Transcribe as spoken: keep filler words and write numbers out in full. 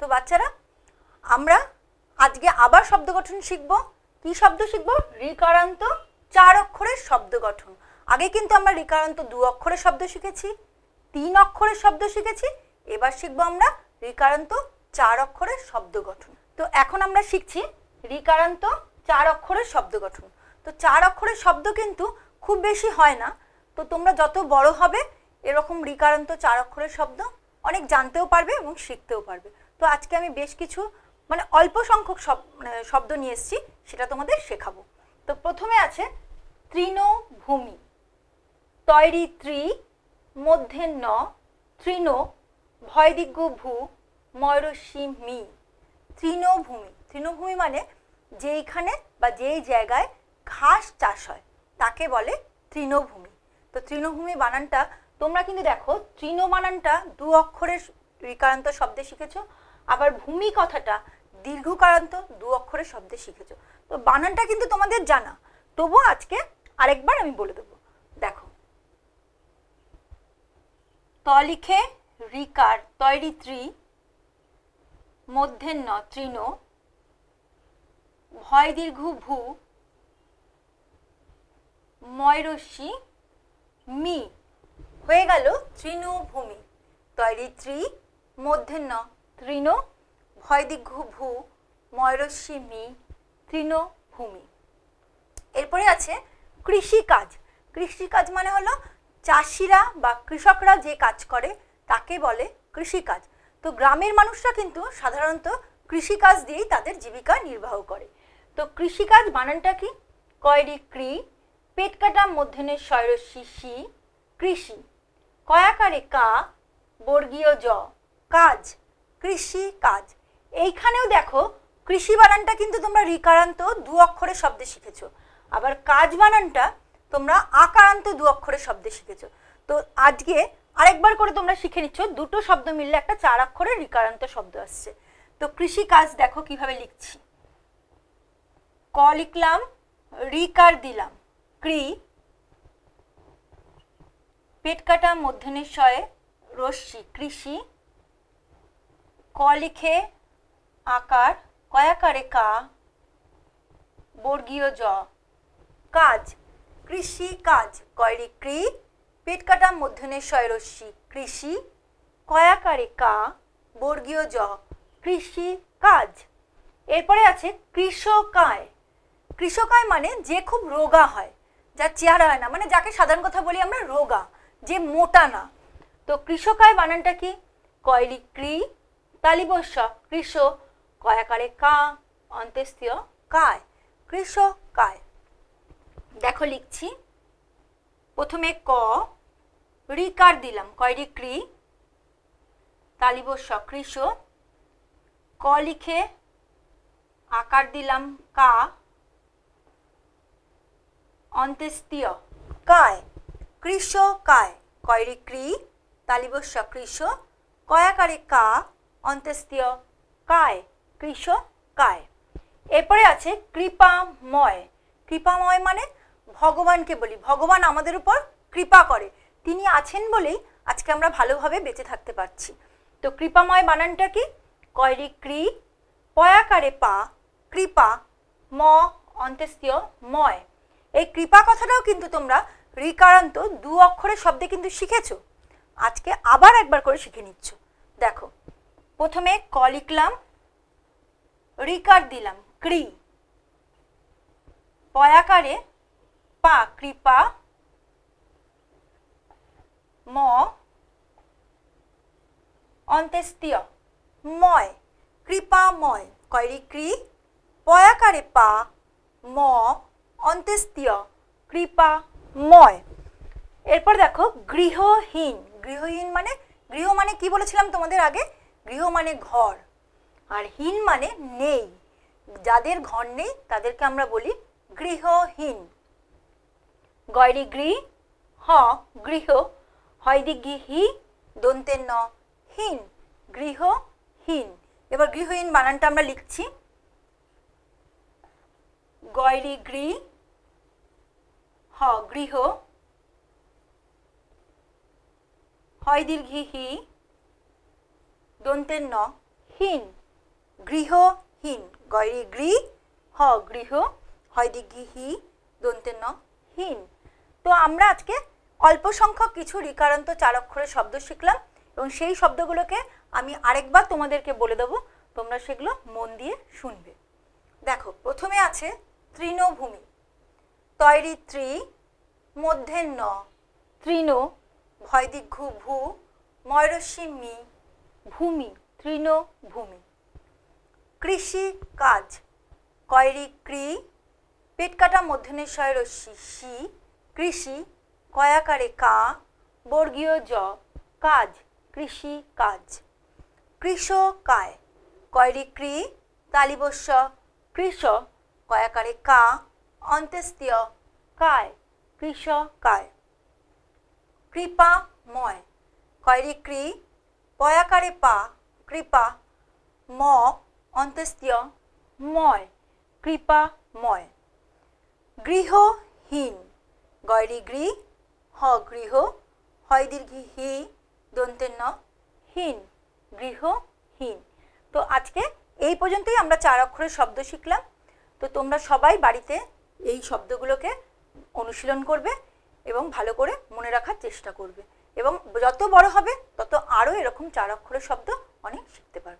তো বাচ্চারা আমরা আজকে আবার শব্দ গঠন শিখব। কি শব্দ শিখব? ঋকারান্ত চার অক্ষরের শব্দ গঠন। আগে কিন্তু আমরা ঋকারান্ত দু অক্ষরের শব্দ শিখেছি, তিন অক্ষরের শব্দ শিখেছি, এবার শিখব আমরা ঋকারান্ত চার অক্ষরের শব্দ গঠন। তো এখন আমরা শিখছি ঋকারান্ত চার অক্ষরের শব্দ গঠন। তো চার অক্ষরের শব্দ কিন্তু খুব বেশি হয় না, তো তোমরা যত বড় হবে এরকম ঋকারান্ত চার অক্ষরের শব্দ অনেক জানতেও পারবে এবং শিখতেও পারবে। তো আজকে আমি বেশ কিছু মানে অল্প সংখ্যক শব্দ শব্দ নিয়ে এসেছি, সেটা তোমাদের শেখাবো। তো প্রথমে আছে তৃণভূমি। তৈরি ত্রি, মধ্যে ন, তৃণ, ভয়দিগ্য ভূ, ময়রসী মি। তৃণভূমি। তৃণভূমি মানে যেইখানে বা যেই জায়গায় ঘাস চাষ হয় তাকে বলে তৃণভূমি। তো তৃণভূমি বানানটা তোমরা কিন্তু দেখো, তৃণ বানানটা দু অক্ষরের ঋকারান্ত শব্দে শিখেছো, আবার ভূমি কথাটা দীর্ঘকারান্ত দু অক্ষরের শব্দে শিখেছো। তো বানানটা কিন্তু তোমাদের জানা, তবু আজকে আরেকবার আমি বলে দেবো। দেখো, ত লিখে ঋকার, তৈরি ত্রি, মধ্যে ন, তৃণ, ভয় দীর্ঘ ভূ, ময়রসী মি, হয়ে গেল তৃণভূমি। তৈরি ত্রি, মধ্যে ন, তৃণ, ভয়দিগ্য ভূ, ময়রসী মি, তৃণভূমি। এরপরে আছে কৃষিকাজ। কৃষিকাজ মানে হলো চাষিরা বা কৃষকরা যে কাজ করে তাকে বলে কৃষিকাজ। তো গ্রামের মানুষরা কিন্তু সাধারণত কৃষিকাজ দিয়েই তাদের জীবিকা নির্বাহ করে। তো কৃষিকাজ বানানটা কি? কয়রি ক্রি, পেট কাটা, মধ্যে শয়রসী সি, কৃষি, কয়াকারে কা, বর্গীয় জ, কাজ, কৃষি কাজ। এইখানেও দেখো কৃষি বানানটা কিন্তু তোমরা ঋকারান্ত দু অক্ষরের শব্দে শিখেছো, আবার কাজ বানানটা তোমরা আকারান্ত দু অক্ষরের শব্দে শিখেছো। তো আজকে আরেকবার করে তোমরা শিখে নিচ্ছ, দুটো শব্দ মিললে একটা চার অক্ষরের ঋকারান্ত শব্দ আসছে। তো কৃষি কাজ দেখো কিভাবে লিখছি। ক লিখলাম, ঋকার দিলাম, ক্রি, পেট কাটা, মধ্যে শয়ে, রস্যি, কৃষি, ক লিখে আকার, কয়াকারে কা, বর্গীয় জ, কাজ, কৃষি কাজ। কয়রি ক্রি, পেট কাটা, মধ্যে শয়, রস্যি, কৃষি, কয়াকারে কা, বর্গীয় জ, কৃষি কাজ। এরপরে আছে কৃষকায়। কৃষকায় মানে যে খুব রোগা হয়, যার চেহারা হয় না, মানে যাকে সাধারণ কথা বলি আমরা রোগা, যে মোটা না। তো কৃষকায় বানানটা কি? কয়লি ক্রি, তালিবস্য, কৃষ, কয়াকারে কা, অন্ত্যেষ্টিয় কায়, কৃষকায়। দেখো লিখছি, প্রথমে ক, ঋকার দিলাম, কয়লি ক্রি, তালিবস্য, কৃষ, ক লিখে আকার দিলাম, কা, অন্ত্যেষ্টিয় কায়, কৃষকায়। কয়রি ক্রি, তালিবস্য, কৃষ, কয়াকারে কা, অন্ত্যেষ্টিয় কায়, কৃষকায়। এরপরে আছে কৃপাময়। কৃপাময় মানে ভগবানকে বলি, ভগবান আমাদের উপর কৃপা করে, তিনি আছেন বলেই আজকে আমরা ভালোভাবে বেঁচে থাকতে পারছি। তো কৃপাময় বানানটা কি? কয়রি ক্রি, পয়াকারে পা, কৃপা, ম, অন্ত্যেষ্টিয় ময়। এই কৃপা কথাটাও কিন্তু তোমরা ঋকারান্ত দু অক্ষরের শব্দে কিন্তু শিখেছো, আজকে আবার একবার করে শিখে নিচ্ছ। দেখো, প্রথমে ক লিখলাম, ঋকার দিলাম, ক্রি, পয়াকারে পা, কৃপা, ম, অন্ত্যেষ্টিয় ময়, কৃপাময়। কয়রি ক্রি, পয়াকারে পা, ম, অন্ত্যেষ্টিয় কৃপাময়। এরপর দেখো গৃহহীন। গৃহহীন মানে গৃহ মানে কি বলেছিলাম তোমাদের আগে? গৃহ মানে ঘর, আর হীন মানে নেই, যাদের ঘর নেই তাদেরকে আমরা বলি গৃহহীন। গয়রি গৃ, হ, গৃহ, হয়দিগি হি, দন্তের ন, হীন, গৃহহীন। এবার গৃহহীন বানানটা আমরা লিখছি। গয়রি গৃ, হ, গৃহ, হয় দীর্ঘি হি, দন্তের ন, হীন, গৃহহীন, গয়রি গৃ হ গৃহ, হয় দিগৃহী দন্তে ন হীন। তো আমরা আজকে অল্প সংখ্যক কিছু ঋকারান্ত চারাক্ষরের শব্দ শিখলাম এবং সেই শব্দগুলোকে আমি আরেকবার তোমাদেরকে বলে দেবো, তোমরা সেগুলো মন দিয়ে শুনবে। দেখো, প্রথমে আছে তৃণভূমি, তৈরি ত্রি মধ্যে ন তৃণ, ভয়দিঘু ভূ ময়রসী মি ভূমি তৃণভূমি। কৃষি কাজ, কয়রি ক্রি পেটকাটা মধ্যে শয়রসী সি কৃষি, কয়াকারে কা বর্গীয় জ কাজ কৃষি কাজ। কৃষকায়, কয়রি ক্রি তালিবস্য কৃষ, কয়াকারে কা অন্ত্যেষ্টিয় কায় কৃষকায়। কৃপাময়, কয়রি ক্রি পয়াকারে পা কৃপা, ম অন্ত্যেষ্টিয় ময় কৃপাময়। গৃহহীন, গয়রি গৃ হ গৃহ, হয় দীর্ঘী হি দন্তে ন হীন গৃহহীন। তো আজকে এই পর্যন্তই আমরা চার অক্ষরের শব্দ শিখলাম। তো তোমরা সবাই বাড়িতে এই শব্দগুলোকে অনুশীলন করবে এবং ভালো করে মনে রাখার চেষ্টা করবে এবং যত বড় হবে তত আরও এরকম চার অক্ষরের শব্দ অনেক শিখতে পারবে।